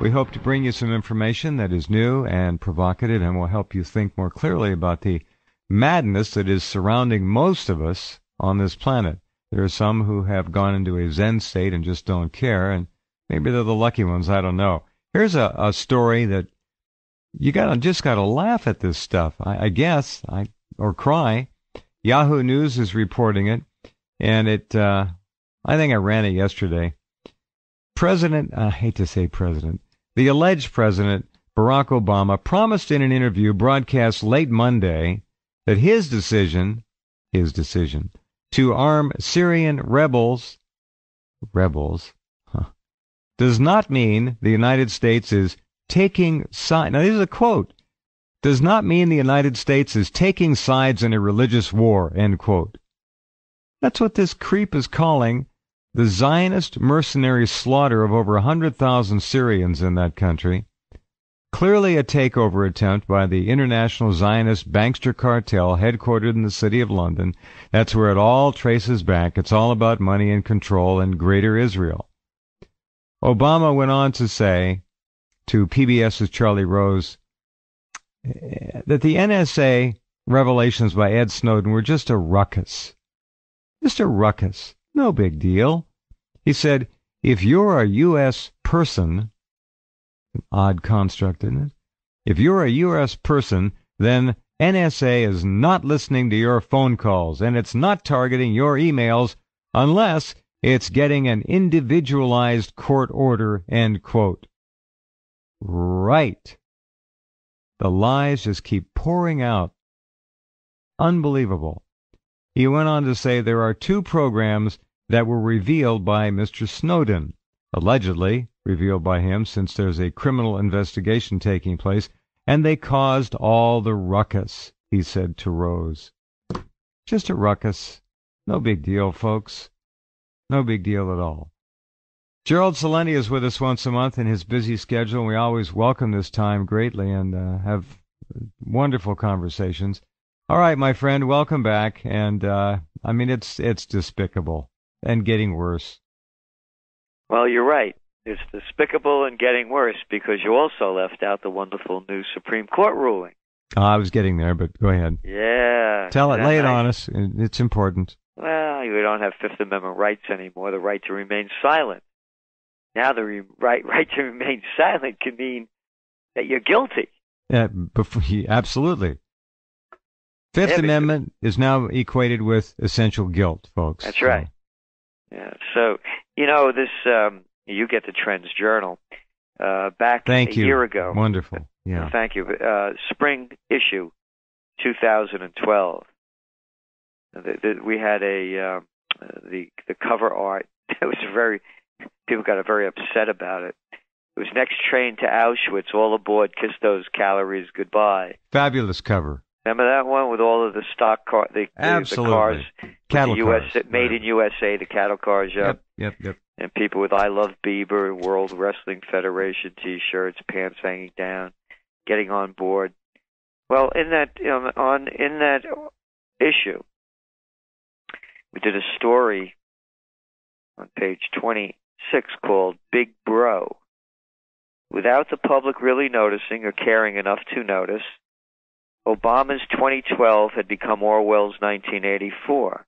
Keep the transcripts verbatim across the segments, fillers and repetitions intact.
We hope to bring you some information that is new and provocative and will help you think more clearly about the madness that is surrounding most of us on this planet. There are some who have gone into a Zen state and just don't care, and maybe they're the lucky ones, I don't know. Here's a, a story that you gotta just gotta laugh at this stuff, I, I guess, I or cry. Yahoo News is reporting it, and it, uh, I think I ran it yesterday. President, I hate to say president, the alleged president, Barack Obama, promised in an interview broadcast late Monday that his decision, his decision, to arm Syrian rebels, rebels, huh, does not mean the United States is taking sides. Now, this is a quote. Does not mean the United States is taking sides in a religious war, end quote. That's what this creep is calling the Zionist mercenary slaughter of over one hundred thousand Syrians in that country, clearly a takeover attempt by the international Zionist bankster cartel headquartered in the city of London. That's where it all traces back. It's all about money and control and greater Israel. Obama went on to say to PBS's Charlie Rose that the N S A revelations by Ed Snowden were just a ruckus. Just a ruckus. No big deal. He said, if you're a U S person, an odd construct, isn't it? If you're a U S person, then N S A is not listening to your phone calls, and it's not targeting your emails unless it's getting an individualized court order, end quote. Right. The lies just keep pouring out. Unbelievable. He went on to say there are two programs that were revealed by Mister Snowden, allegedly revealed by him since there's a criminal investigation taking place, and they caused all the ruckus, he said to Rose. Just a ruckus. No big deal, folks. No big deal at all. Gerald Celente is with us once a month in his busy schedule, and we always welcome this time greatly and uh, have wonderful conversations. All right, my friend, welcome back. And, uh, I mean, it's it's despicable and getting worse. Well, you're right. It's despicable and getting worse because you also left out the wonderful new Supreme Court ruling. Oh, I was getting there, but go ahead. Yeah. Tell it, lay it on us. It's important. Well, you don't have Fifth Amendment rights anymore, the right to remain silent. Now the re- right, right to remain silent can mean that you're guilty. Yeah, before, absolutely. Fifth yeah, Amendment is now equated with essential guilt, folks. That's right. Yeah. So, you know, this, um, you get the Trends Journal uh, back thank a you. year ago. Wonderful. Yeah. Uh, thank you. Uh, spring issue two thousand twelve. The, the, we had a, uh, the, the cover art. It was very, people got very upset about it. It was next train to Auschwitz, all aboard, kiss those calories goodbye. Fabulous cover. Remember that one with all of the stock car, the, the, the cars, cattle the U S, cars, made right. in U S A, the cattle cars, yeah. Yep, yep, yep. And people with "I Love Bieber" and World Wrestling Federation T-shirts, pants hanging down, getting on board. Well, in that um, on in that issue, we did a story on page twenty-six called "Big Bro." Without the public really noticing or caring enough to notice, Obama's twenty twelve had become Orwell's nineteen eighty-four.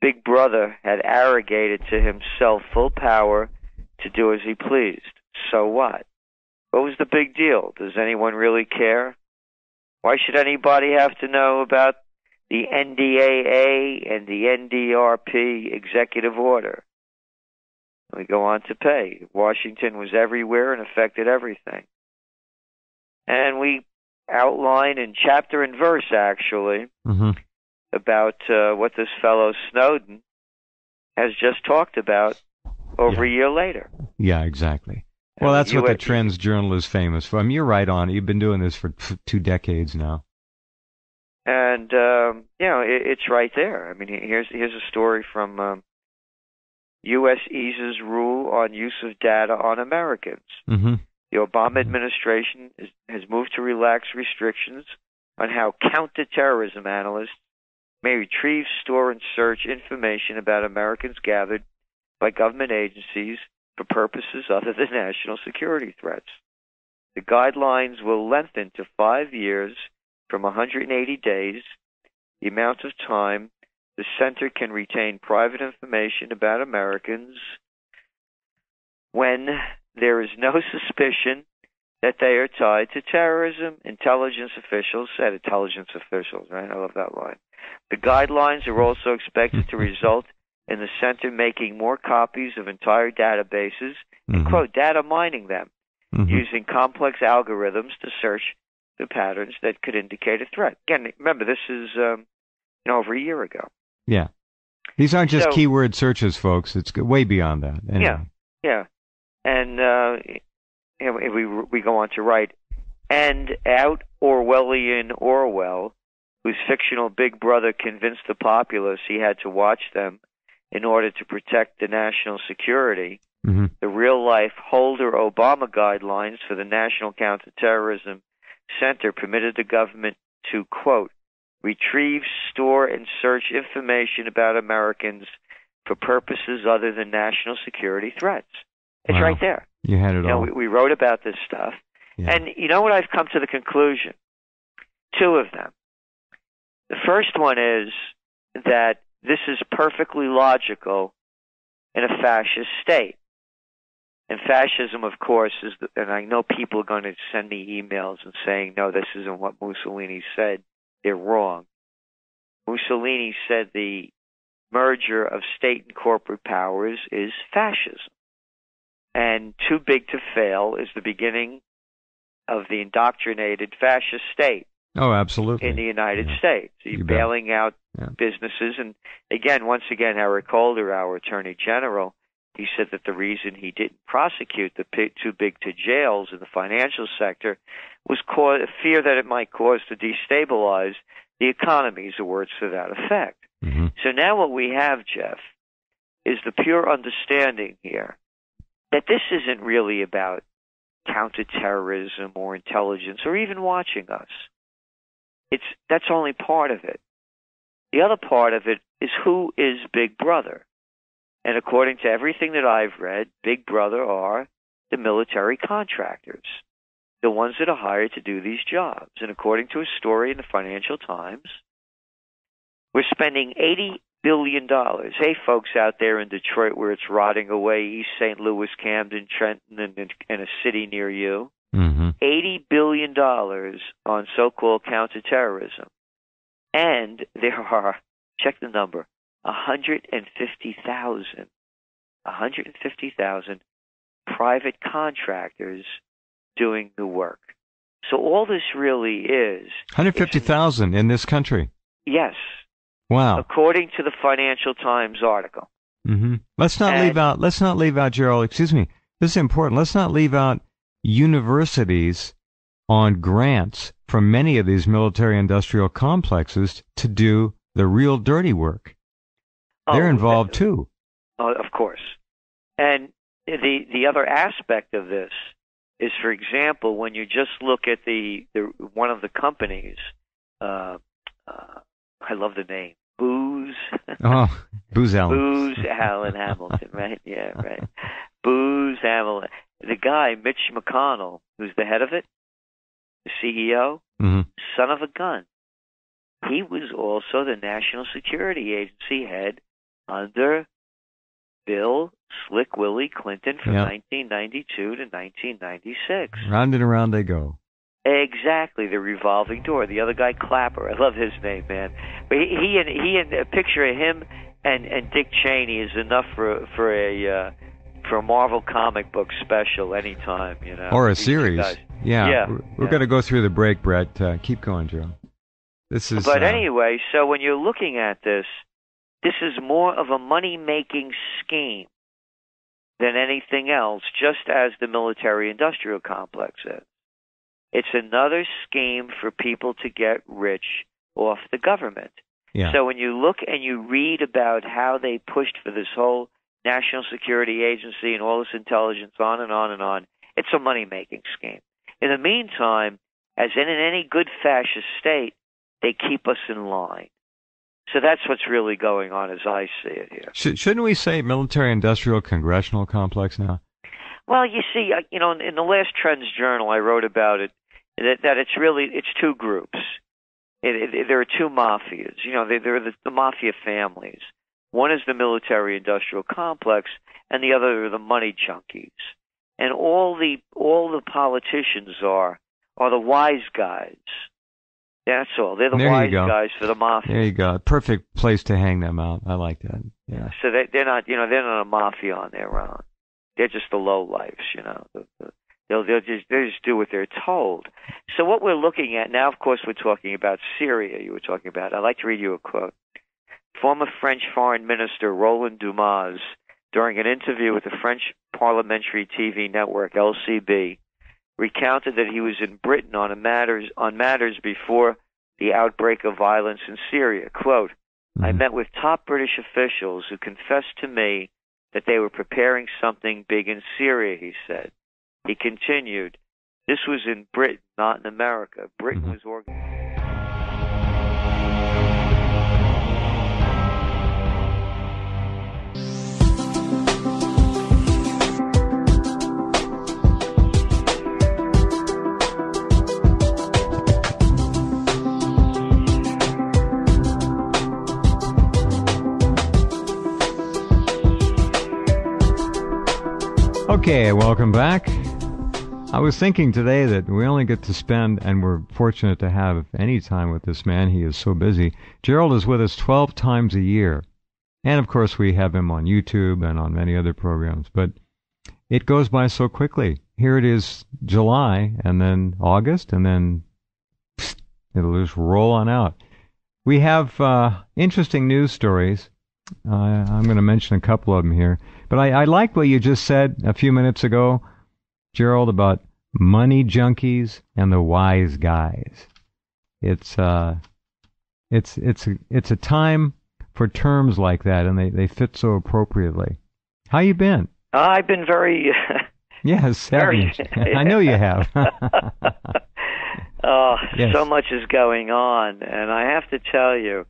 Big Brother had arrogated to himself full power to do as he pleased. So what? What was the big deal? Does anyone really care? Why should anybody have to know about the N D A A and the N D R P executive order? We go on to pay. Washington was everywhere and affected everything. And we outline in chapter and verse, actually, mm-hmm. about uh, what this fellow Snowden has just talked about over yeah. a year later. Yeah, exactly. Well, that's what the Trends Journal is famous for. I mean, you're right on. You've been doing this for two decades now. And, um, you know, it, it's right there. I mean, here's, here's a story from um, U S eases rule on use of data on Americans. Mm-hmm. The Obama administration is, has moved to relax restrictions on how counterterrorism analysts may retrieve, store, and search information about Americans gathered by government agencies for purposes other than national security threats. The guidelines will lengthen to five years from one hundred eighty days, the amount of time the center can retain private information about Americans when there is no suspicion that they are tied to terrorism, intelligence officials said. Intelligence officials, right? I love that line. The guidelines are also expected to result in the center making more copies of entire databases and, mm-hmm. quote, data mining them, mm-hmm. using complex algorithms to search the patterns that could indicate a threat. Again, remember, this is um, you know, over a year ago. Yeah. These aren't just so, keyword searches, folks. It's way beyond that. Anyway. Yeah, yeah. And uh, and we we go on to write, and out Orwellian Orwell, whose fictional Big Brother convinced the populace he had to watch them in order to protect the national security, mm-hmm. the real-life Holder Obama guidelines for the National Counterterrorism Center permitted the government to, quote, retrieve, store, and search information about Americans for purposes other than national security threats. It's wow. right there. You had it you all. Know, we, we wrote about this stuff. Yeah. And you know what? I've come to the conclusion? Two of them. The first one is that this is perfectly logical in a fascist state. And fascism, of course, is, the, and I know people are going to send me emails and saying, no, this isn't what Mussolini said. They're wrong. Mussolini said the merger of state and corporate powers is fascism. And too big to fail is the beginning of the indoctrinated fascist state. Oh, absolutely. In the United yeah. States. You're you bailing bet. out yeah. businesses. And again, once again, Eric Holder, our attorney general, he said that the reason he didn't prosecute the too big to jails in the financial sector was cause, fear that it might cause to destabilize the economies, or words to that effect. Mm-hmm. So now what we have, Jeff, is the pure understanding here that this isn't really about counterterrorism or intelligence or even watching us. It's that's only part of it. The other part of it is who is Big Brother. And according to everything that I've read, Big Brother are the military contractors, the ones that are hired to do these jobs. And according to a story in the Financial Times, we're spending eighty billion dollars. Hey, folks out there in Detroit where it's rotting away, East Saint Louis, Camden, Trenton, and, and a city near you, mm-hmm. eighty billion dollars on so-called counterterrorism. And there are, check the number, one hundred fifty thousand private contractors doing the work. So all this really is... one hundred fifty thousand in this country? Yes. Wow. According to the Financial Times article. Mm-hmm. Let's not and, leave out, let's not leave out, Gerald, excuse me, this is important, let's not leave out universities on grants from many of these military-industrial complexes to do the real dirty work. They're involved, oh, too. Uh, of course. And the the other aspect of this is, for example, when you just look at the, the one of the companies, uh, uh, I love the name, Booz. Oh, Booz Allen. Booz Allen Hamilton, right? Yeah, right. Booz Allen. The guy, Mitch McConnell, who's the head of it, the C E O, mm-hmm. son of a gun. He was also the National Security Agency head under Bill Slick Willie Clinton from yep. nineteen ninety-two to nineteen ninety-six. Round and around they go. Exactly, the revolving door. The other guy, Clapper. I love his name, man. But he, he and he and a picture of him and, and Dick Cheney is enough for for a uh, for a Marvel comic book special anytime, you know. Or a These series. Guys. Yeah. yeah. We're, we're yeah. going to go through the break, Brett. Uh, keep going, Joe. This is, but uh, anyway, so when you're looking at this, this is more of a money-making scheme than anything else, just as the military-industrial complex is. It's another scheme for people to get rich off the government. Yeah. So when you look and you read about how they pushed for this whole National Security Agency and all this intelligence, on and on and on, it's a money-making scheme. In the meantime, as in any good fascist state, they keep us in line. So that's what's really going on as I see it here. Shouldn't we say military-industrial congressional complex now? Well, you see, you know, in the last Trends Journal, I wrote about it, that, that it's really, it's two groups. It, it, there are two mafias. You know, there are the, the mafia families. One is the military-industrial complex, and the other are the money junkies. And all the all the politicians are are the wise guys. That's all. They're the there wise guys for the mafia. There you go. Perfect place to hang them out. I like that. Yeah. So they, they're not, you know, they're not a mafia on their own. They're just the lowlifes, you know. They'll they'll just they just do what they're told. So what we're looking at now, of course, we're talking about Syria. You were talking about. I'd like to read you a quote. Former French Foreign Minister Roland Dumas, during an interview with the French parliamentary T V network L C B, recounted that he was in Britain on a matters on matters before the outbreak of violence in Syria. Quote, I met with top British officials who confessed to me that they were preparing something big in Syria, he said. He continued, this was in Britain, not in America. Britain was organized. Okay, welcome back. I was thinking today that we only get to spend, and we're fortunate to have any time with this man. He is so busy. Gerald is with us twelve times a year. And, of course, we have him on YouTube and on many other programs. But it goes by so quickly. Here it is July, and then August, and then pfft, it'll just roll on out. We have uh, interesting news stories. Uh, I'm going to mention a couple of them here. But I, I like what you just said a few minutes ago, Gerald, about money junkies and the wise guys. It's uh, it's it's a, it's a time for terms like that, and they, they fit so appropriately. How you been? Uh, I've been very. yeah, savage. Very, I know you have. oh, yes. So much is going on, and I have to tell you,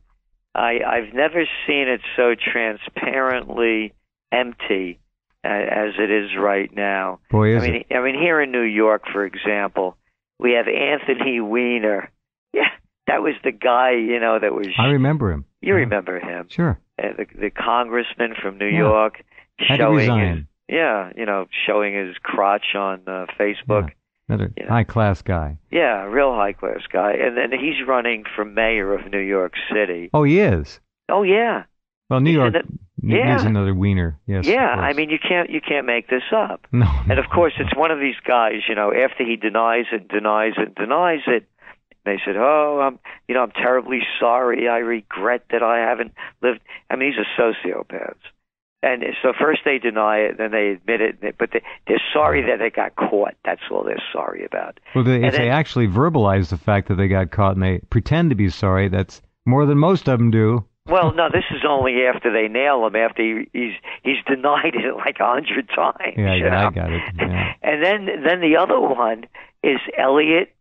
I I've never seen it so transparently empty as it is right now. Boy, is I mean, it. I mean, here in New York, for example, we have Anthony Weiner. Yeah, that was the guy, you know, that was... I remember him. You yeah. remember him. Sure. Uh, the, the congressman from New yeah. York. Had showing to resign. His, yeah, you know, showing his crotch on uh, Facebook. Yeah. Another yeah. high-class guy. Yeah, real high-class guy. And then he's running for mayor of New York City. Oh, he is? Oh, yeah. Well, New he's York... Yeah. Needs another Wiener. Yes. Yeah, I mean you can't you can't make this up. No. And of course it's one of these guys, you know, after he denies it, denies it, denies it, they said, "Oh, I'm you know, I'm terribly sorry. I regret that I haven't lived." I mean, these are sociopaths. And so first they deny it, then they admit it, but they, they're sorry that they got caught. That's all they're sorry about. Well, they, if then, they actually verbalize the fact that they got caught and they pretend to be sorry, that's more than most of them do. Well, no, this is only after they nail him, after he, he's he's denied it like a hundred times. Yeah, yeah, know? I got it. Yeah. And then then the other one is Elliot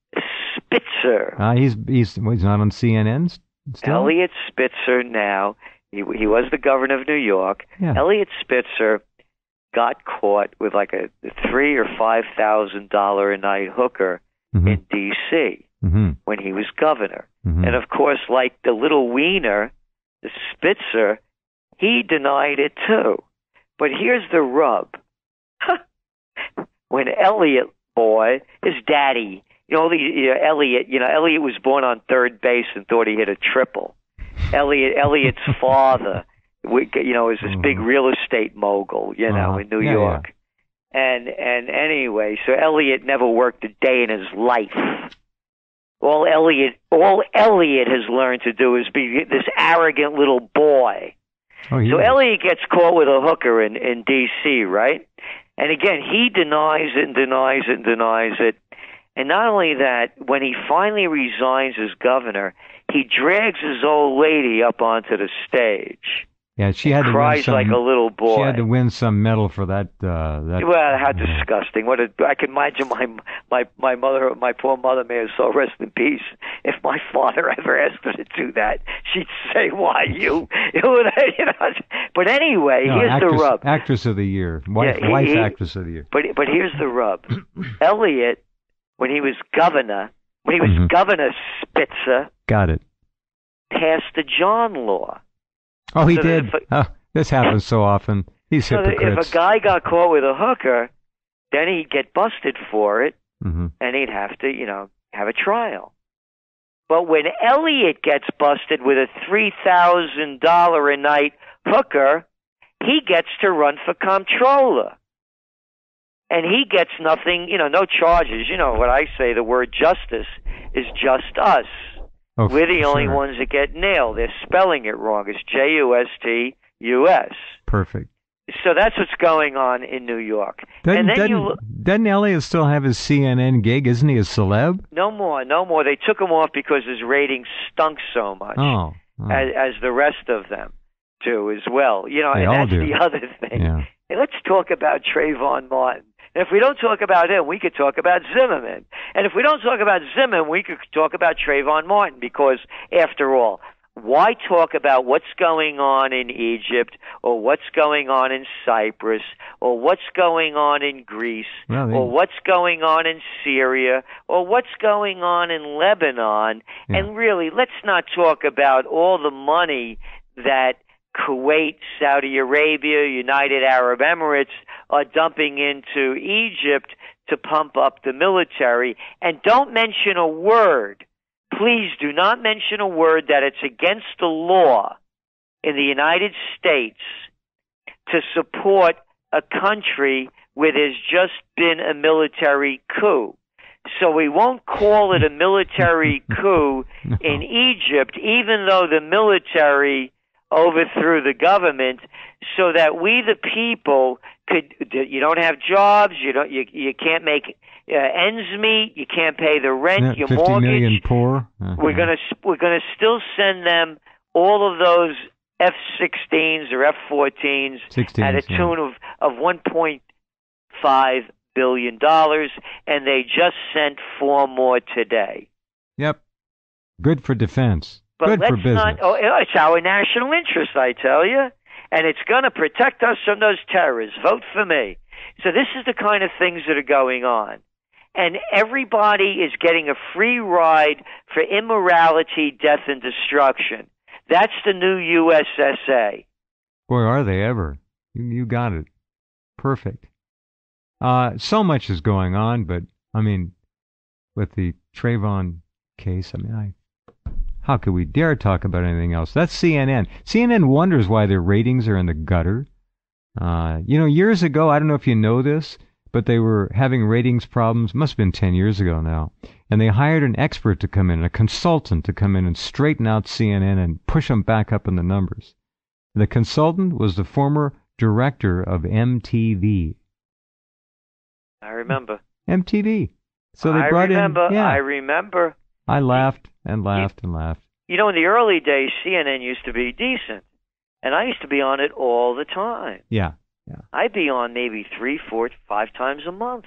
Spitzer. Uh, he's, he's, he's not on C N N still? Elliot Spitzer now. He, he was the governor of New York. Yeah. Elliot Spitzer got caught with like a three thousand or five thousand dollars a night hooker mm-hmm. in D C mm-hmm. when he was governor. Mm-hmm. And, of course, like the little Wiener... Spitzer, he denied it too. But here's the rub. When Elliot, boy, his daddy, you know, you know, Elliot, you know, Elliot was born on third base and thought he hit a triple. Elliot, Elliot's father, you know, is this big real estate mogul, you know, uh, in New yeah, York. Yeah. And and anyway, so Elliot never worked a day in his life. All Elliot, all Elliot has learned to do is be this arrogant little boy. Oh, yeah. So Elliot gets caught with a hooker in, in D C, right? And again, he denies it and denies it and denies it. And not only that, when he finally resigns as governor, he drags his old lady up onto the stage. Yeah, she had to cries some, like a little boy. She had to win some medal for that. Uh, that well, how yeah. disgusting! What a, I can imagine my my my mother, my poor mother, may have said, rest in peace. If my father ever asked her to do that, she'd say, "Why you?" you know, but anyway, no, here's actress, the rub: actress of the year, wife, yeah, he, wife he, actress of the year. But but here's the rub: Elliot, when he was governor, when he was mm-hmm. Governor Spitzer, got it, passed the John Law. Oh, he so did. A, oh, this happens so often. These so hypocrites. If a guy got caught with a hooker, then he'd get busted for it, mm-hmm. and he'd have to, you know, have a trial. But when Elliot gets busted with a three thousand dollars a night hooker, he gets to run for comptroller. And he gets nothing, you know, no charges. You know what I say, the word justice is just us. Oh, We're the only sure. ones that get nailed. They're spelling it wrong. It's J U S T U S. Perfect. So that's what's going on in New York. Doesn't, and then doesn't, you, doesn't Elliot still have his C N N gig? Isn't he a celeb? No more, no more. They took him off because his ratings stunk so much, oh, oh. As, as the rest of them do as well. You know, they and that's do. the other thing. Yeah. Hey, let's talk about Trayvon Martin. And if we don't talk about him, we could talk about Zimmerman. And if we don't talk about Zimmerman, we could talk about Trayvon Martin, because, after all, why talk about what's going on in Egypt or what's going on in Cyprus or what's going on in Greece well, they... or what's going on in Syria or what's going on in Lebanon? Yeah. And really, let's not talk about all the money that Kuwait, Saudi Arabia, United Arab Emirates are dumping into Egypt to pump up the military. And don't mention a word, please do not mention a word that it's against the law in the United States to support a country where there's just been a military coup. So we won't call it a military coup no. in Egypt, even though the military overthrew the government, so that we, the people, could. You don't have jobs. You don't. You you can't make uh, ends meet. You can't pay the rent. Your mortgage. fifty million poor. Uh-huh. We're gonna we're gonna still send them all of those F sixteens or F fourteens at a tune yeah. of of one point five billion dollars, and they just sent four more today. Yep. Good for defense. But Good let's for business. Not, oh, it's our national interest, I tell you. And it's going to protect us from those terrorists. Vote for me. So this is the kind of things that are going on. And everybody is getting a free ride for immorality, death, and destruction. That's the new U S S A. Boy, are they ever. You got it. Perfect. Uh, so much is going on, but, I mean, with the Trayvon case, I mean, I... How could we dare talk about anything else? That's C N N. C N N wonders why their ratings are in the gutter. Uh, you know, years ago, I don't know if you know this, but they were having ratings problems. Must have been ten years ago now. And they hired an expert to come in, a consultant to come in and straighten out C N N and push them back up in the numbers. The consultant was the former director of M T V. I remember. M T V. So they I brought remember, in. Yeah. I remember. I laughed and laughed you, and laughed. You know, in the early days, C N N used to be decent, and I used to be on it all the time. Yeah, yeah. I'd be on maybe three, four, five times a month,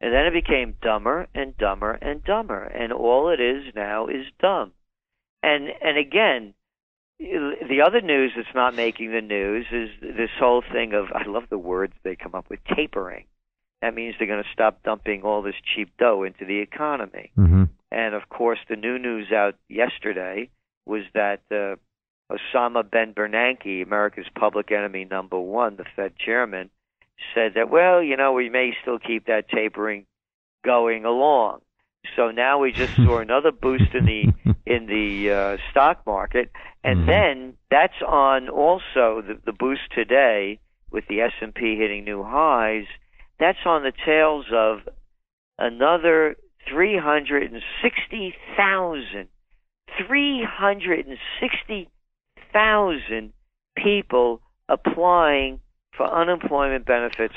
and then it became dumber and dumber and dumber, and all it is now is dumb. And and again, the other news that's not making the news is this whole thing of, I love the words they come up with, tapering. That means they're going to stop dumping all this cheap dough into the economy. Mm-hmm. And, of course, the new news out yesterday was that uh, Osama bin Bernanke, America's public enemy number one, the Fed chairman, said that, well, you know, we may still keep that tapering going along. So now we just saw another boost in the in the uh, stock market. And mm-hmm. then that's on also the, the boost today with the S and P hitting new highs. That's on the tails of another three hundred sixty thousand, three hundred sixty thousand people applying for unemployment benefits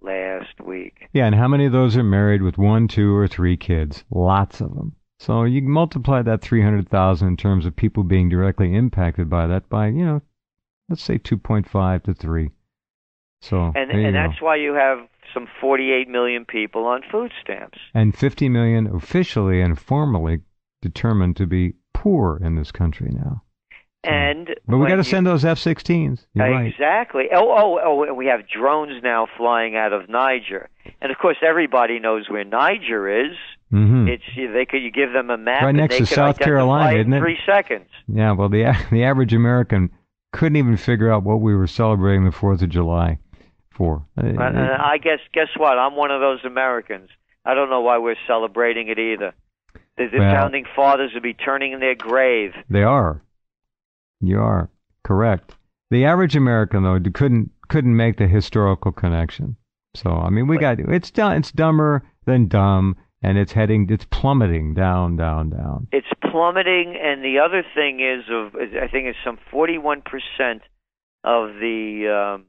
last week. Yeah, and how many of those are married with one, two, or three kids? Lots of them. So you multiply that three hundred thousand in terms of people being directly impacted by that by, you know, let's say two point five to three. So and, and that's why you have some forty-eight million people on food stamps. And fifty million officially and formally determined to be poor in this country now. So, and but we got to send those F sixteens. You're exactly. Right. Oh, oh, oh, and we have drones now flying out of Niger. And, of course, everybody knows where Niger is. Mm-hmm. It's they could you give them a map right next and they to South Carolina, isn't it? Three seconds. Yeah, well, the the average American couldn't even figure out what we were celebrating the Fourth of July for. Uh, uh, I guess guess what? I'm one of those Americans. I don't know why we're celebrating it either. The, the well, founding fathers would be turning in their grave. They are. You are correct. The average American though couldn't couldn't make the historical connection. So I mean, we got it's done. It's dumber than dumb. And it's heading, it's plummeting down, down, down. It's plummeting, and the other thing is, of I think it's some forty-one percent of the um,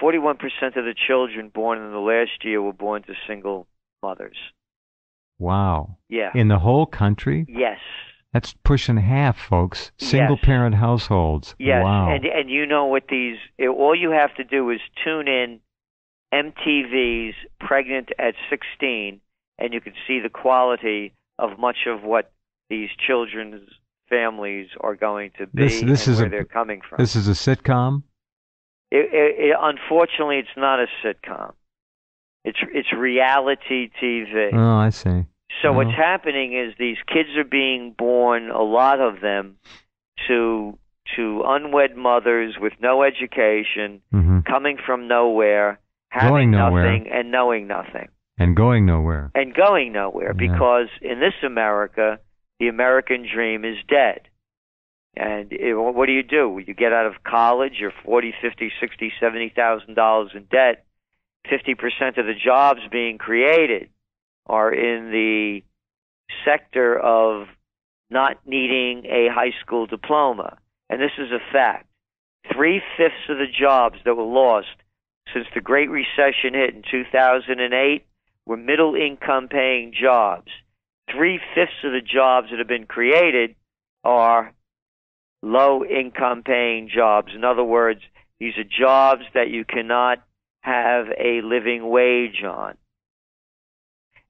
forty-one percent of the children born in the last year were born to single mothers. Wow. Yeah. In the whole country? Yes. That's pushing half, folks. Single-parent yes. households. Yes. Wow. And and you know what these? It, all you have to do is tune in. M T V's Pregnant at sixteen, and you can see the quality of much of what these children's families are going to be this, this and is where a, they're coming from. This is a sitcom? It, it, it, unfortunately, it's not a sitcom. It's it's reality T V. Oh, I see. So no. What's happening is these kids are being born, a lot of them, to to unwed mothers with no education, mm-hmm. coming from nowhere, having nothing and knowing nothing. And going nowhere. And going nowhere, yeah. Because in this America, the American dream is dead. And it, what do you do? You get out of college, you're forty, fifty, sixty, seventy thousand dollars in debt. fifty percent of the jobs being created are in the sector of not needing a high school diploma. And this is a fact. Three-fifths of the jobs that were lost since the Great Recession hit in two thousand eight, were middle-income paying jobs. Three-fifths of the jobs that have been created are low-income paying jobs. In other words, these are jobs that you cannot have a living wage on.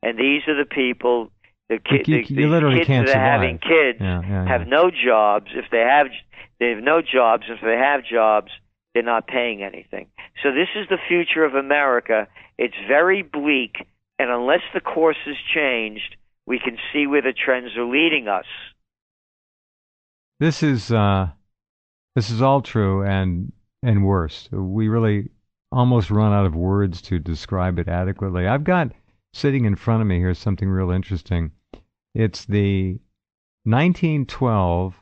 And these are the people, the, ki- you, the, you the kids that are having kids yeah, yeah, yeah. have no jobs. If they have, they have no jobs. If they have jobs, they're not paying anything. So this is the future of America. It's very bleak, and unless the course is changed, we can see where the trends are leading us. This is uh, this is all true and and worse. We really almost run out of words to describe it adequately. I've got sitting in front of me here something real interesting. It's the nineteen twelve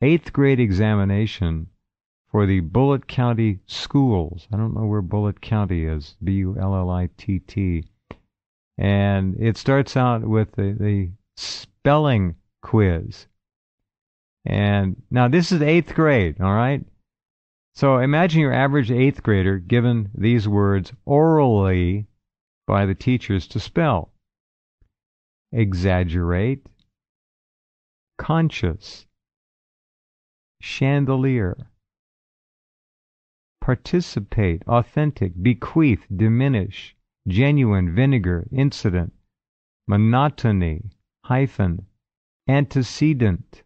eighth grade examination for the Bullitt County schools. I don't know where Bullitt County is, B U L L I T T. And it starts out with the, the spelling quiz. And now this is eighth grade, all right? So imagine your average eighth grader given these words orally by the teachers to spell. Exaggerate. Conscious. Chandelier. Participate, authentic, bequeath, diminish, genuine, vinegar, incident, monotony, hyphen, antecedent,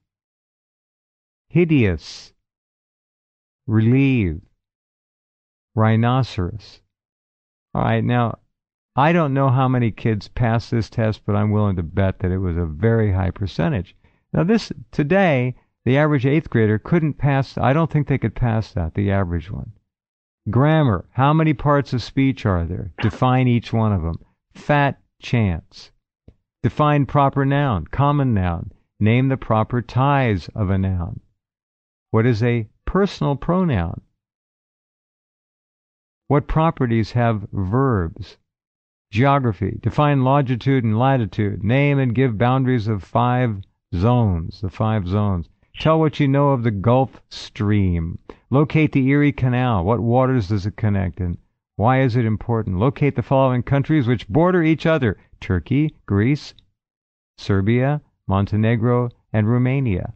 hideous, relieve, rhinoceros. All right, now, I don't know how many kids passed this test, but I'm willing to bet that it was a very high percentage. Now, this, today, the average eighth grader couldn't pass, I don't think they could pass that, the average one. Grammar. How many parts of speech are there? Define each one of them. Fat chance. Define proper noun, common noun. Name the proper ties of a noun. What is a personal pronoun? What properties have verbs? Geography. Define longitude and latitude. Name and give boundaries of five zones, the five zones. Tell what you know of the Gulf Stream. Locate the Erie Canal. What waters does it connect in? Why is it important? Locate the following countries which border each other. Turkey, Greece, Serbia, Montenegro, and Romania.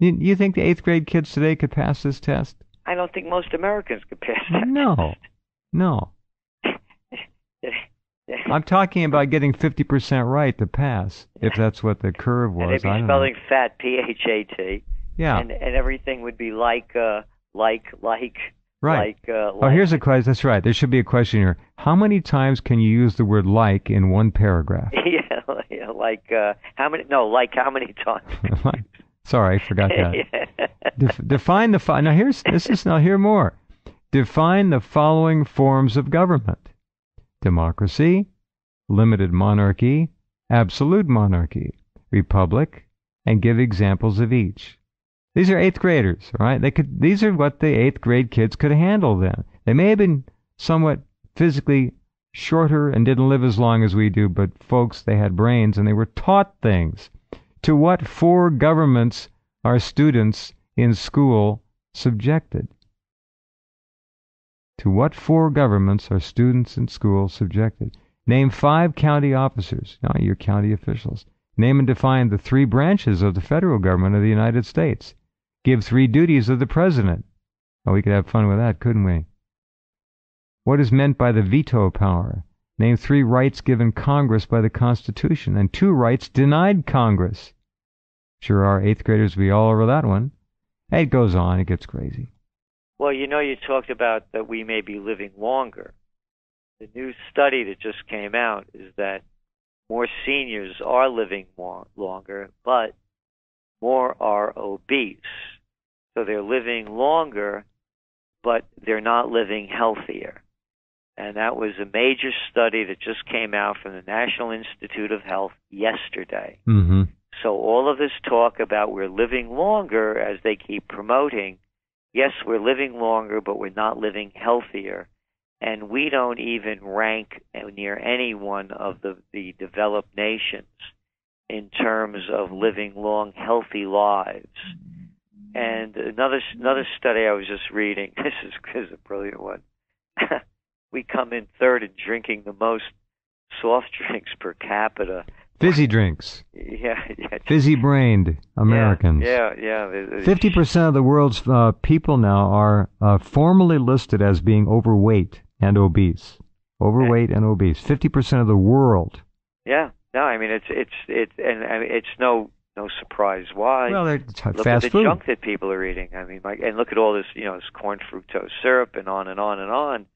You, you think the eighth grade kids today could pass this test? I don't think most Americans could pass that no, test. No, no. I'm talking about getting fifty percent right to pass, if that's what the curve was. And they'd be I don't spelling know. fat, P H A T. Yeah. And, and everything would be like, uh, like, like, right. like, uh, like. Oh, here's a question. That's right. There should be a question here. How many times can you use the word like in one paragraph? yeah, yeah, like, uh, how many, no, like how many times? Sorry, I forgot that. yeah. De- define the, fi- now here's, this is, now hear more. Define the following forms of government. Democracy, limited monarchy, absolute monarchy, republic, and give examples of each. These are eighth graders, right? They could. These are what the eighth grade kids could handle then. They may have been somewhat physically shorter and didn't live as long as we do, but folks, they had brains and they were taught things. To what four governments are students in school subjected? To what four governments are students in school subjected? Name five county officers. No, your county officials. Name and define the three branches of the federal government of the United States. Give three duties of the president. Oh, we could have fun with that, couldn't we? What is meant by the veto power? Name three rights given Congress by the Constitution and two rights denied Congress. Sure, our eighth graders will be all over that one. It goes on. It gets crazy. Well, you know, you talked about that we may be living longer. The new study that just came out is that more seniors are living more, longer, but more are obese. So they're living longer, but they're not living healthier. And that was a major study that just came out from the National Institute of Health yesterday. Mm-hmm. So all of this talk about we're living longer, as they keep promoting, yes, we're living longer, but we're not living healthier. And we don't even rank near any one of the, the developed nations in terms of living long, healthy lives. And another another study I was just reading, this is, this is a brilliant one. We come in third in drinking the most soft drinks per capita. Fizzy drinks. Yeah, yeah. Fizzy-brained Americans. Yeah, yeah. Fifty yeah. percent of the world's uh, people now are uh, formally listed as being overweight and obese. Overweight and, and obese. Fifty percent of the world. Yeah. No, I mean it's it's it, and I mean, it's no no surprise why. Well, it's fast food. Look at the food. junk that people are eating. I mean, like, and look at all this, you know, this corn fructose syrup and on and on and on,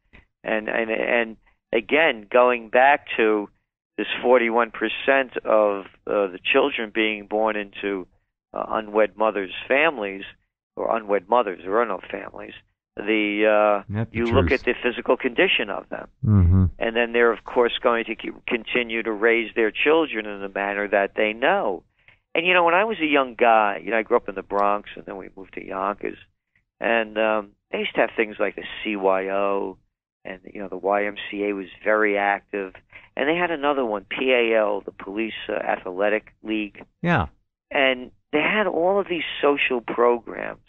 and and and again going back to. This forty-one percent of uh, the children being born into uh, unwed mothers' families, or unwed mothers, there are no families, the, uh, you the look at the physical condition of them. Mm-hmm. And then they're, of course, going to keep, continue to raise their children in the manner that they know. And, you know, when I was a young guy, you know, I grew up in the Bronx, and then we moved to Yonkers, and um, they used to have things like the C Y O, and, you know, the Y M C A was very active. And they had another one, P A L, the Police uh, Athletic League. Yeah. And they had all of these social programs.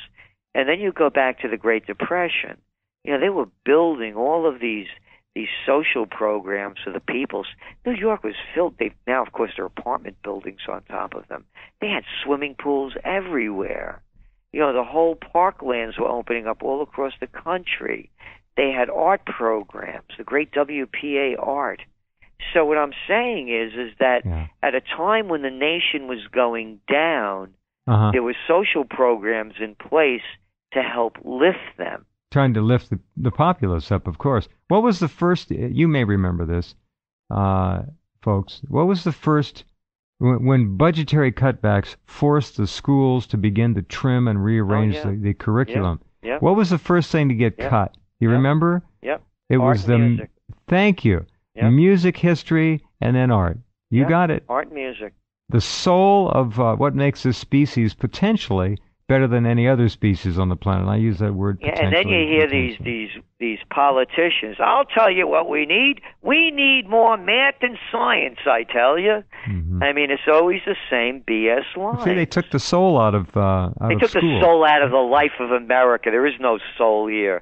And then you go back to the Great Depression. You know, they were building all of these these social programs for the people. New York was filled. They now, of course, there are apartment buildings on top of them. They had swimming pools everywhere. You know, the whole parklands were opening up all across the country. They had art programs, the great W P A art. So what I'm saying is is that yeah. at a time when the nation was going down, uh-huh. there were social programs in place to help lift them. Trying to lift the, the populace up, of course. What was the first, you may remember this, uh, folks, what was the first, when, when budgetary cutbacks forced the schools to begin to trim and rearrange oh, yeah. the, the curriculum? Yeah. Yeah. What was the first thing to get yeah. cut? You yep. remember? Yep. It art was the music. Thank you. Yep. Music, history, and then art. You yep. got it. Art and music. The soul of uh, what makes this species potentially better than any other species on the planet. I use that word yeah, potentially. And then you hear these, these, these politicians, I'll tell you what we need. We need more math and science, I tell you. Mm-hmm. I mean, it's always the same B S line. See, they took the soul out of uh, out They of took school. the soul out of the life of America. There is no soul here.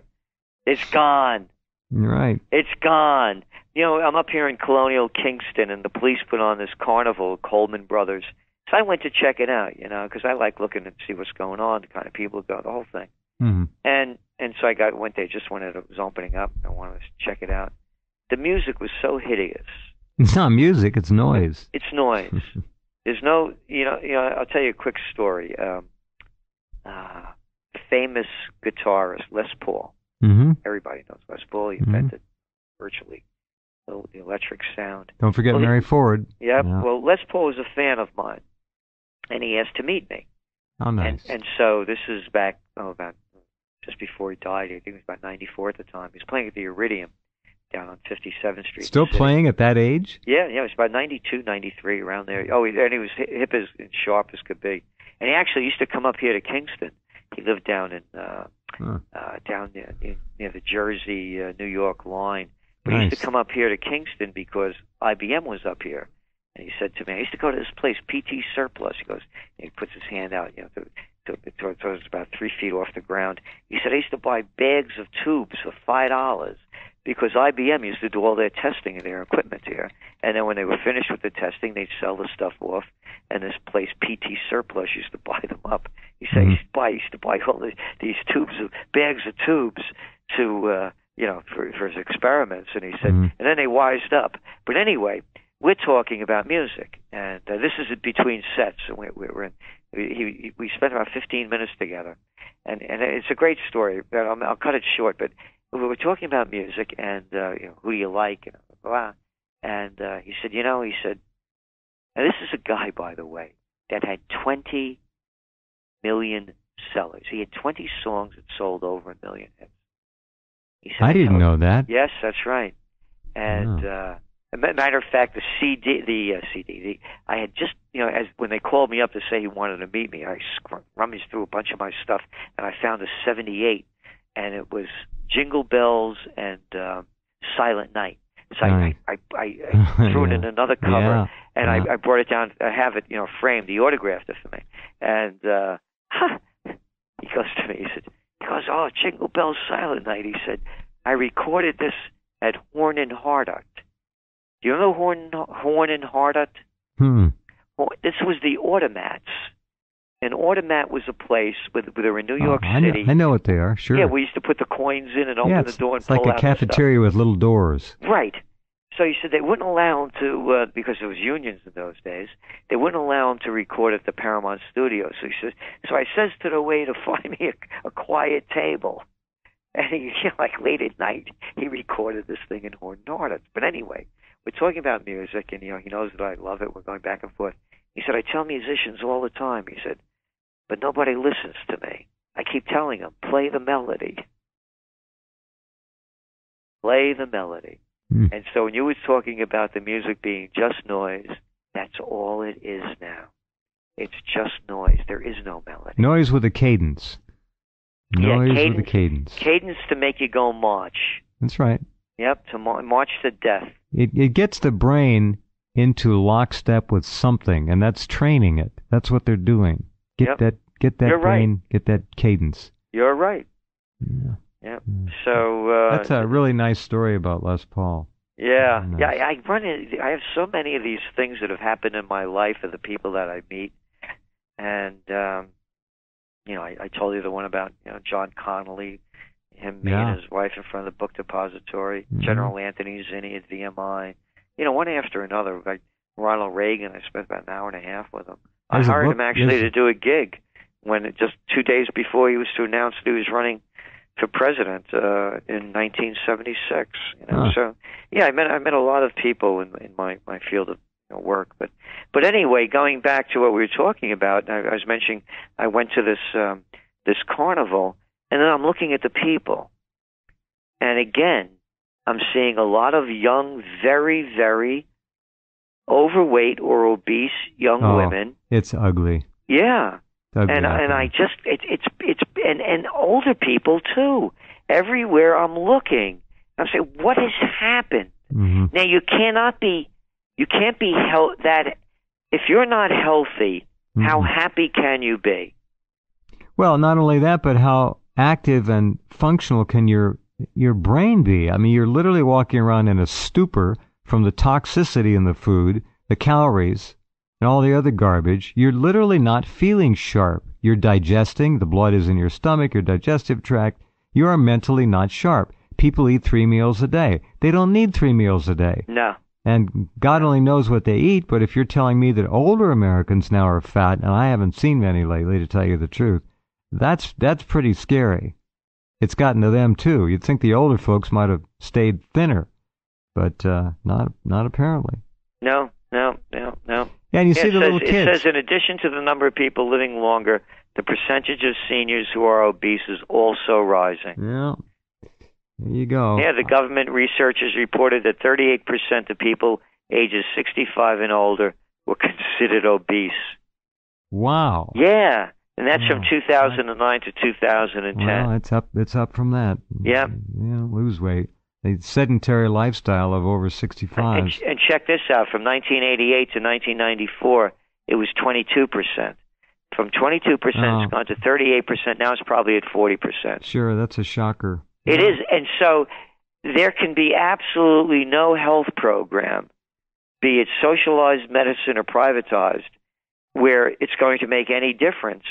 It's gone. Right. It's gone. You know, I'm up here in Colonial Kingston, and the police put on this carnival, Coleman Brothers. So I went to check it out, you know, because I like looking to see what's going on, the kind of people go, the whole thing. Mm-hmm. And and so I got went there just when it was opening up. I wanted to check it out. The music was so hideous. It's not music; it's noise. It's noise. There's no, you know, you know. I'll tell you a quick story. Um, uh, famous guitarist Les Paul. Mm-hmm. Everybody knows Les Paul. He invented mm-hmm. virtually the, the electric sound. Don't forget well, Mary he, Ford. Yep. Yeah. Well, Les Paul was a fan of mine, and he asked to meet me. Oh, nice. And, and so this is back oh, about just before he died. I think it was about ninety-four at the time. He was playing at the Iridium down on fifty-seventh Street. Still playing at that age? Yeah, yeah. It was about ninety-two, ninety-three, around there. Oh, and he was hip as and sharp as could be. And he actually used to come up here to Kingston. He lived down in uh, huh. uh, down near, near the Jersey, uh, New York line. But nice. He used to come up here to Kingston because I B M was up here. And he said to me, I used to go to this place, P T Surplus. He goes, and he puts his hand out, you know, to, to, to, to, it's about three feet off the ground. He said, I used to buy bags of tubes for five dollars because I B M used to do all their testing and their equipment here. And then when they were finished with the testing, they'd sell the stuff off. And this place, P T Surplus, used to buy them up. He said, mm-hmm. I used to buy, used to buy all the, these tubes, of, bags of tubes to, uh, you know, for, for his experiments. And he said, mm-hmm. and then they wised up. But anyway, we're talking about music, and uh, this is between sets, and we, we were in. We, we spent about fifteen minutes together, and and it's a great story. I'll, I'll cut it short, but we were talking about music and uh, you know, who do you like, and blah, blah. And uh, he said, you know, he said, and this is a guy, by the way, that had twenty million sellers. He had twenty songs that sold over a million hits. He said, I didn't know that. Yes, that's right, and. Oh. Uh, Matter of fact, the C D, the uh, C D, the, I had just, you know, as when they called me up to say he wanted to meet me, I rummaged through a bunch of my stuff, and I found a seventy-eight, and it was Jingle Bells and uh, Silent Night. So right. I, I, I, I threw yeah. it in another cover, yeah. and yeah. I, I brought it down. I have it, you know, framed. He autographed it for me, and uh, huh, he goes to me. He said, "He goes, oh, Jingle Bells, Silent Night." He said, "I recorded this at Horn and Hardart." Do you know Horn, Horn and Hardart? Hmm. Well, this was the automats. An automat was a place where, where they were in New York oh, I City. Know, I know what they are, sure. Yeah, we used to put the coins in and open yeah, the door and pull out. It's like a cafeteria with little doors. Right. So you said they wouldn't allow them to, uh, because there was unions in those days, they wouldn't allow them to record at the Paramount Studios. So, he says, so I says to the waiter, find me a, a quiet table. And he, you know, like late at night, he recorded this thing in Horn and Hardart. But anyway, we're talking about music, and you know he knows that I love it. We're going back and forth. He said, I tell musicians all the time, he said, but nobody listens to me. I keep telling them, play the melody. Play the melody. Mm. And so when you were talking about the music being just noise, that's all it is now. It's just noise. There is no melody. Noise with a cadence. Noise yeah, cadence, with a cadence. Cadence to make you go march. That's right. Yep, to march to death. It it gets the brain into lockstep with something, and that's training it. That's what they're doing. Get yep. that, get that You're brain, right. get that cadence. You're right. Yeah. Yep. Yeah. So uh, that's a really nice story about Les Paul. Yeah, nice. yeah. I, I run. In, I have so many of these things that have happened in my life of the people that I meet, and um, you know, I, I told you the one about you know John Connolly. Him, me, yeah. and his wife in front of the book depository. Mm-hmm. General Anthony Zinni at V M I. You know, one after another. Like Ronald Reagan, I spent about an hour and a half with him. I There's hired him actually yes. to do a gig when it, just two days before he was to announce that he was running for president uh, in nineteen seventy-six. You know? huh. So, yeah, I met I met a lot of people in, in my my field of you know, work. But but anyway, going back to what we were talking about, I, I was mentioning I went to this um, this carnival. And then I'm looking at the people. And again, I'm seeing a lot of young, very, very overweight or obese young oh, women. It's ugly. Yeah. It's ugly, and ugly. and I just, it, it's, it's, and, and older people too. Everywhere I'm looking, I'm saying, what has happened? Mm-hmm. Now you cannot be, you can't be hel- that, if you're not healthy, mm-hmm. how happy can you be? Well, not only that, but how active and functional can your your brain be? I mean, you're literally walking around in a stupor from the toxicity in the food, the calories, and all the other garbage, you're literally not feeling sharp. You're digesting, the blood is in your stomach, your digestive tract. You are mentally not sharp. People eat three meals a day. They don't need three meals a day. No. And God only knows what they eat, but if you're telling me that older Americans now are fat, and I haven't seen many lately, to tell you the truth, that's that's pretty scary. It's gotten to them, too. You'd think the older folks might have stayed thinner, but uh, not not apparently. No, no, no, no. Yeah, and you yeah, see the says, little kids. It says, in addition to the number of people living longer, the percentage of seniors who are obese is also rising. Yeah. There you go. Yeah, the government researchers reported that thirty-eight percent of people ages sixty-five and older were considered obese. Wow. Yeah, and that's wow. from two thousand nine to two thousand ten. Well, it's up, it's up from that. Yeah. Yeah, lose weight. The sedentary lifestyle of over sixty-five. And, and check this out. From nineteen eighty-eight to nineteen ninety-four, it was twenty-two percent. From twenty-two percent, oh. it's gone to thirty-eight percent. Now it's probably at forty percent. Sure, that's a shocker. It is, and so there can be absolutely no health program, be it socialized medicine or privatized, where it's going to make any difference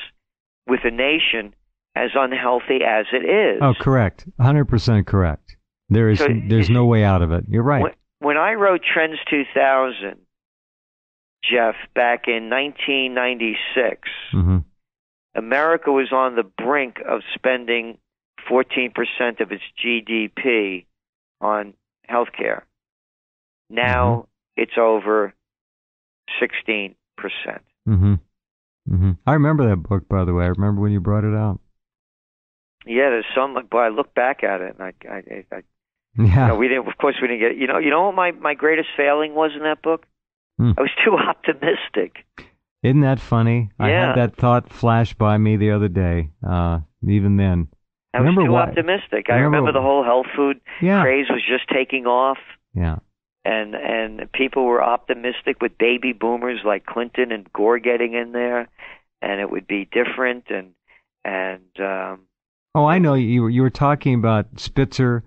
with a nation as unhealthy as it is. Oh, correct. one hundred percent correct. There is, so, there's no way out of it. You're right. When, when I wrote Trends two thousand, Jeff, back in nineteen ninety-six, mm-hmm. America was on the brink of spending fourteen percent of its G D P on healthcare. Now mm-hmm. it's over sixteen percent. Mm-hmm. Mm-hmm. I remember that book, by the way. I remember when you brought it out. Yeah, there's some. Boy, I look back at it, and I, I, I yeah. You know, we didn't. Of course, we didn't get. You know, you know what my, my greatest failing was in that book? Mm. I was too optimistic. Isn't that funny? Yeah. I had that thought flash by me the other day. Uh, even then. I was remember too what? optimistic. I remember, remember the whole health food yeah. craze was just taking off. Yeah. And and people were optimistic with baby boomers like Clinton and Gore getting in there, and it would be different. And and um, oh, I know you were you were talking about Spitzer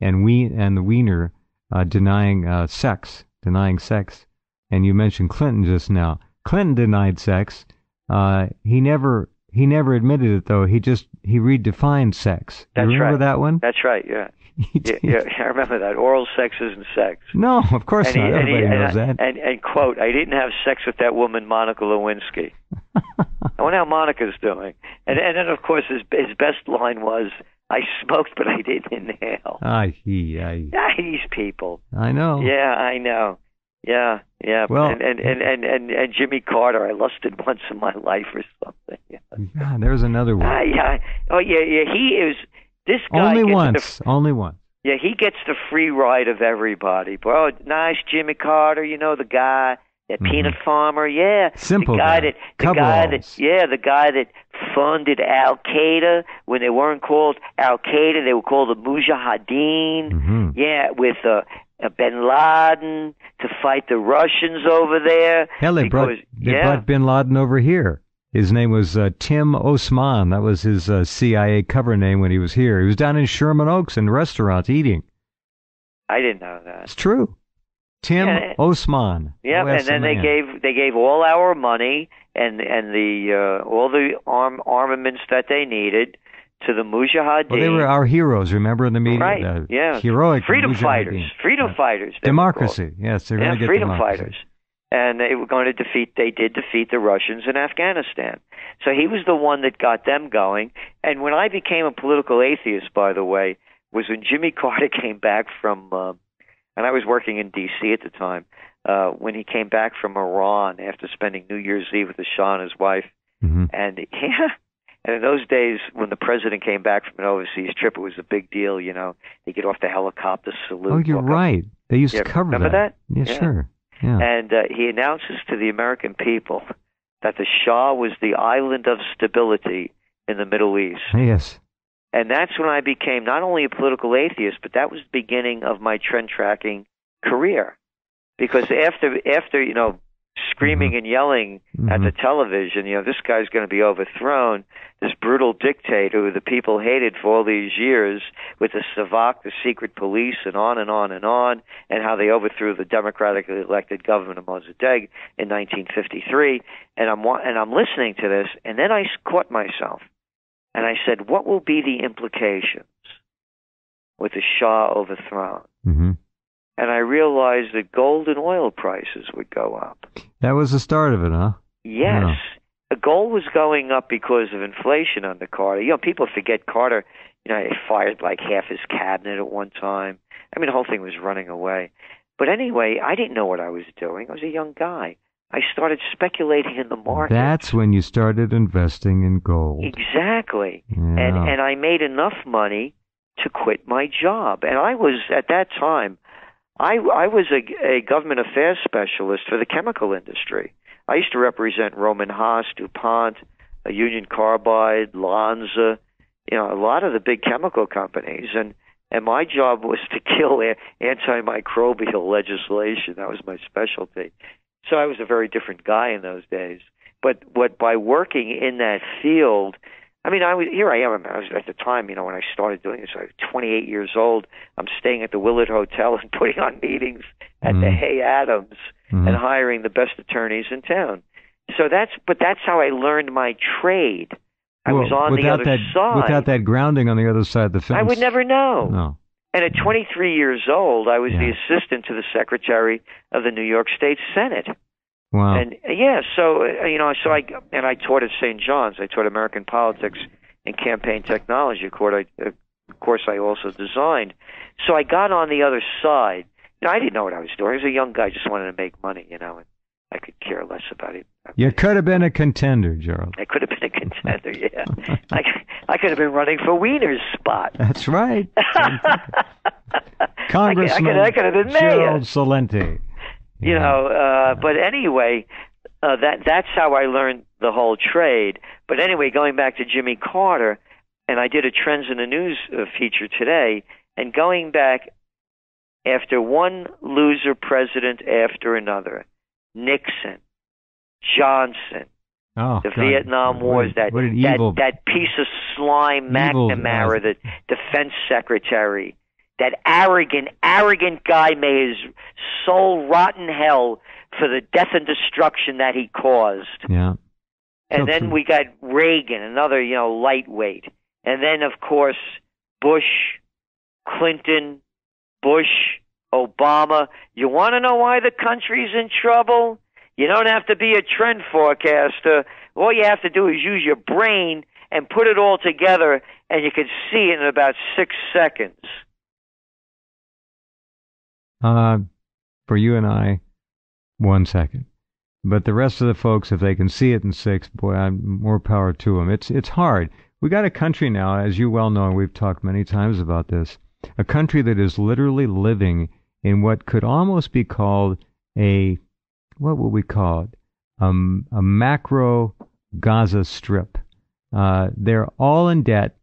and we and the Weiner uh, denying uh, sex, denying sex, and you mentioned Clinton just now. Clinton denied sex. Uh, he never. He never admitted it, though. He just he redefined sex. That's you remember right. that one? That's right, yeah. yeah, yeah. I remember that. Oral sex isn't sex. No, of course and not. He, Everybody and he, knows and that. I, and, and, quote, I didn't have sex with that woman, Monica Lewinsky. I wonder how Monica's doing. And, and then, of course, his, his best line was, I smoked, but I didn't inhale. Aye, aye. Ah, these people. I know. Yeah, I know. Yeah, yeah. Well, and, and, and, and, and, and Jimmy Carter, I lusted once in my life or something. Yeah, yeah there's another one. Uh, yeah. Oh, yeah, yeah. He is, this guy Only gets once, the, only once. Yeah, he gets the free ride of everybody. Bro, nice Jimmy Carter, you know, the guy, that mm-hmm. peanut farmer, yeah. Simple. The guy, guy. That, the guy that, yeah, the guy that funded Al Qaeda when they weren't called Al Qaeda, they were called the Mujahideen. Mm-hmm. Yeah, with, uh, bin Laden to fight the Russians over there. Hell, they, because, brought, they yeah. brought bin Laden over here. His name was uh, Tim Osman. That was his uh, C I A cover name when he was here. He was down in Sherman Oaks in restaurants eating. I didn't know that. It's true. Tim yeah, Osman. Yeah, and then they gave they gave all our money and and the uh, all the arm, armaments that they needed to the Mujahideen. Well, they were our heroes, remember, in the media? Right, the yeah. Heroic freedom Mujahideen. fighters. Freedom yeah. fighters. Democracy, yes. They were yeah, get freedom democracy. fighters. And they were going to defeat, they did defeat the Russians in Afghanistan. So he was the one that got them going. And when I became a political atheist, by the way, was when Jimmy Carter came back from, uh, and I was working in D C at the time, uh, when he came back from Iran after spending New Year's Eve with the Shah and his wife. Mm-hmm. And yeah. And in those days, when the president came back from an overseas trip, it was a big deal, you know. They get off the helicopter, salute. Oh, you're right. Up. They used yeah, to cover remember that. Remember that? Yeah, yeah. sure. Yeah. And uh, he announces to the American people that the Shah was the island of stability in the Middle East. Yes. And that's when I became not only a political atheist, but that was the beginning of my trend tracking career. Because after, after you know, screaming and yelling mm-hmm. at the television, you know, this guy's going to be overthrown, this brutal dictator who the people hated for all these years, with the SAVAK, the secret police, and on and on and on, and how they overthrew the democratically elected government of Mossadegh in nineteen fifty-three. And I'm, and I'm listening to this, and then I caught myself, and I said, what will be the implications with the Shah overthrown? Mm-hmm. And I realized that gold and oil prices would go up. That was the start of it, huh? Yes. Yeah. Gold was going up because of inflation under Carter. You know, people forget Carter, you know, he fired like half his cabinet at one time. I mean, the whole thing was running away. But anyway, I didn't know what I was doing. I was a young guy. I started speculating in the market. That's when you started investing in gold. Exactly. Yeah. And, and I made enough money to quit my job. And I was, at that time, I, I was a, a government affairs specialist for the chemical industry. I used to represent Roman Haas, DuPont, Union Carbide, Lonza, you know, a lot of the big chemical companies. And, and my job was to kill antimicrobial legislation. That was my specialty. So I was a very different guy in those days. But what by working in that field, I mean, I was, here I am. I was, at the time, you know, when I started doing this, I was twenty-eight years old. I'm staying at the Willard Hotel and putting on meetings at mm-hmm. the Hay Adams mm-hmm. and hiring the best attorneys in town. So that's, but that's how I learned my trade. I well, was on the other that, side. Without that grounding on the other side of the fence, I would never know. No. And at twenty-three years old, I was yeah. the assistant to the secretary of the New York State Senate. Wow. And yeah, so you know, so I and I taught at Saint John's. I taught American politics and campaign technology. Of course, I, of course, I also designed. So I got on the other side. Now, I didn't know what I was doing. I was a young guy, just wanted to make money, you know, and I could care less about it. You could have been a contender, Gerald. I could have been a contender. Yeah, I, I could have been running for Weiner's spot. That's right, Congressman I could, I could, I could have been Gerald Celente. You know, uh, but anyway, uh, that that's how I learned the whole trade. But anyway, going back to Jimmy Carter, and I did a Trends in the News uh, feature today, and going back after one loser president after another, Nixon, Johnson, oh, the God. Vietnam Wars, what, that, what an that, evil, that piece of slime McNamara, evil. The defense secretary, that arrogant, arrogant guy, may his soul rot in hell for the death and destruction that he caused. Yeah. And so then true. We got Reagan, another, you know, lightweight. And then, of course, Bush, Clinton, Bush, Obama. You want to know why the country's in trouble? You don't have to be a trend forecaster. All you have to do is use your brain and put it all together, and you can see it in about six seconds. Uh, for you and I, one second. But the rest of the folks, if they can see it in six, boy, I'm more power to them. It's, it's hard. We got a country now, as you well know, and we've talked many times about this, a country that is literally living in what could almost be called a, what would we call it? Um, a macro Gaza Strip. Uh, they're all in debt.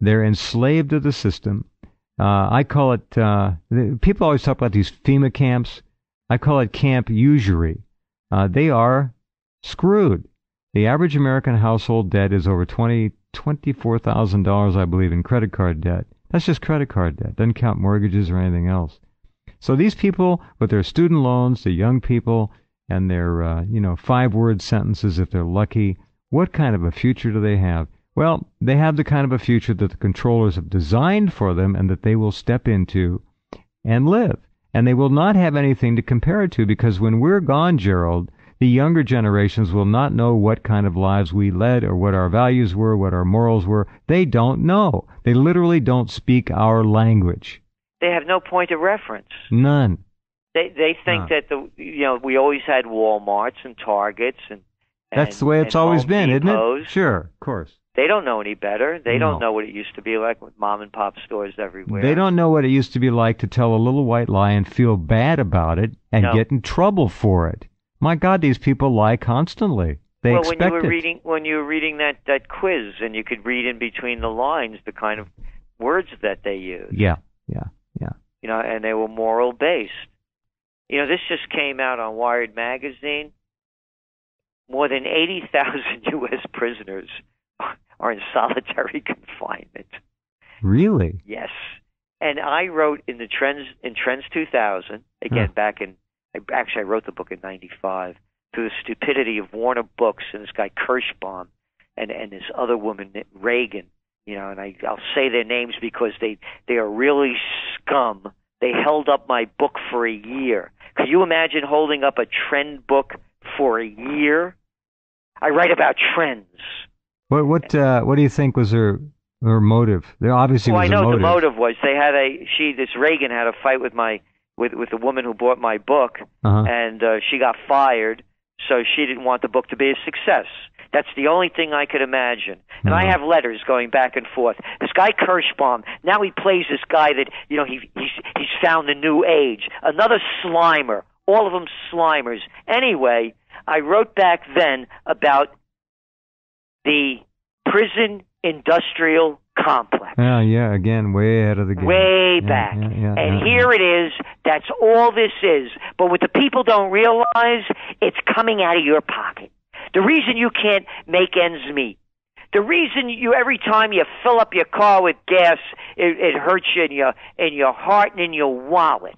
They're enslaved to the system. Uh, I call it, uh, the, people always talk about these FEMA camps. I call it camp usury. Uh, they are screwed. The average American household debt is over twenty twenty-four thousand dollars, I believe, in credit card debt. That's just credit card debt. Doesn't count mortgages or anything else. So these people, with their student loans, the young people, and their, uh, you know, five-word sentences, if they're lucky, what kind of a future do they have? Well, they have the kind of a future that the controllers have designed for them and that they will step into and live. And they will not have anything to compare it to, because when we're gone, Gerald, the younger generations will not know what kind of lives we led or what our values were, what our morals were. They don't know. They literally don't speak our language. They have no point of reference. None. They they think None. that the you know we always had Walmarts and Targets and, and that's the way it's always been, isn't it? Sure, of course. They don't know any better. They no. don't know what it used to be like with mom and pop stores everywhere. They don't know what it used to be like to tell a little white lie and feel bad about it and no. get in trouble for it. My God, these people lie constantly. They well, expect when you were it. reading when you were reading that, that quiz, and you could read in between the lines the kind of words that they used. Yeah, yeah, yeah. You know, and they were moral based. You know, this just came out on Wired magazine. more than eighty thousand U S prisoners are in solitary confinement. Really? Yes. And I wrote in the Trends in Trends two thousand, again, huh. back in, actually I wrote the book in ninety-five, through the stupidity of Warner Books and this guy Kirschbaum and, and this other woman, Reagan, you know, and I, I'll say their names because they, they are really scum. They held up my book for a year. Could you imagine holding up a trend book for a year? I write about trends. What what uh, what do you think was her her motive? There obviously well, was a motive. Well, I know the motive was they had a she this Reagan had a fight with my with with the woman who bought my book, uh-huh. and uh, she got fired, so she didn't want the book to be a success. That's the only thing I could imagine. And mm-hmm. I have letters going back and forth. This guy Kirschbaum, now he plays this guy that, you know, he, he's, he's found the new age. Another Slimer. All of them Slimers. Anyway, I wrote back then about the prison industrial complex. Oh, yeah, again, way out of the game. Way yeah, back. Yeah, yeah, and yeah, here yeah. it is. That's all this is. But what the people don't realize, it's coming out of your pocket. The reason you can't make ends meet, the reason you every time you fill up your car with gas, it, it hurts you in your in your heart and in your wallet.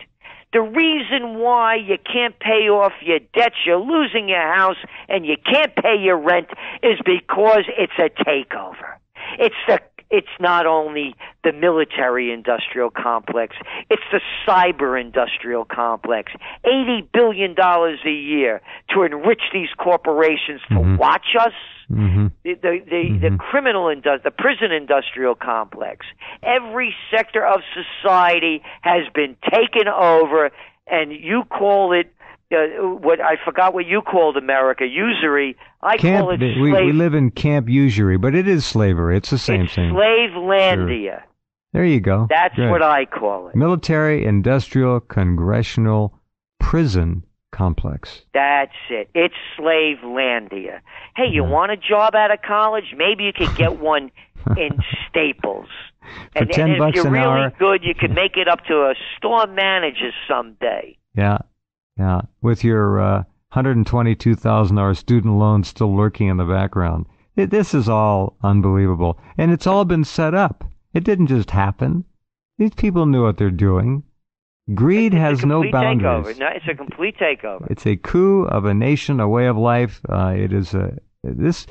The reason why you can't pay off your debts, you're losing your house, and you can't pay your rent is because it's a takeover. It's the It's not only the military-industrial complex. It's the cyber-industrial complex. eighty billion dollars a year to enrich these corporations to mm-hmm. watch us. Mm-hmm. The, the, the, mm-hmm. the criminal, indu- the prison-industrial complex. Every sector of society has been taken over, and you call it Uh, what I forgot what you called America, usury. I camp, call it slave. We, we live in camp usury, but it is slavery. It's the same it's thing. Slavelandia. Sure. There you go. That's Good. What I call it. Military, industrial, congressional, prison complex. That's it. It's Slavelandia. Hey, you yeah. want a job out of college? Maybe you could get one in Staples. For and, ten and bucks if you're an really hour. Good, you could make it up to a store manager someday. Yeah. Yeah, with your uh, one hundred twenty-two thousand dollars student loan still lurking in the background. It, this is all unbelievable. And it's all been set up. It didn't just happen. These people knew what they're doing. Greed has no boundaries. No, it's a complete takeover. It's a coup of a nation, a way of life. Uh, it is a, this.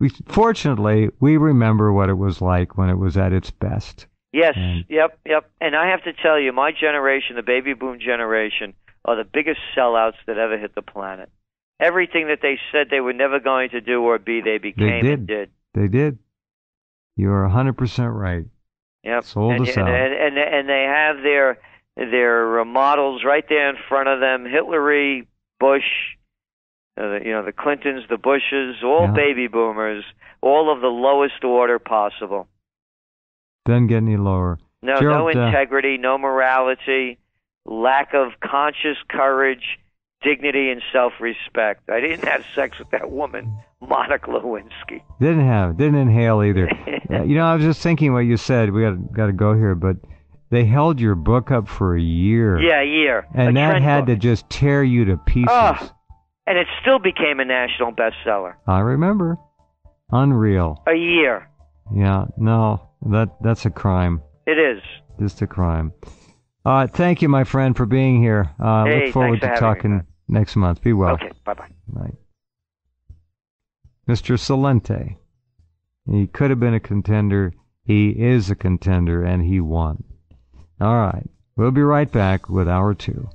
We, fortunately, we remember what it was like when it was at its best. Yes, and, yep, yep. And I have to tell you, my generation, the baby boom generation, are the biggest sellouts that ever hit the planet. Everything that they said they were never going to do or be, they became they did. and did. They did. You are one hundred percent right. Yep. Sold and, us and, out. And, and, and they have their, their models right there in front of them, Hillary, Bush, uh, you know, the Clintons, the Bushes, all yeah. baby boomers, all of the lowest order possible. Doesn't get any lower. No, Gerald, no integrity, uh, no morality. Lack of conscious courage, dignity, and self-respect. I didn't have sex with that woman, Monica Lewinsky. Didn't have, didn't inhale either. uh, you know, I was just thinking what you said. We got got to go here, but they held your book up for a year. Yeah, a year. And a that had book. to just tear you to pieces. Oh, and it still became a national bestseller. I remember. Unreal. A year. Yeah. No, that that's a crime. It is. Just a crime. Uh, thank you, my friend, for being here. I uh, hey, look forward to talking me, next month. Be well. Okay, bye-bye. Right. Mister Celente, he could have been a contender. He is a contender, and he won. All right. We'll be right back with Hour two.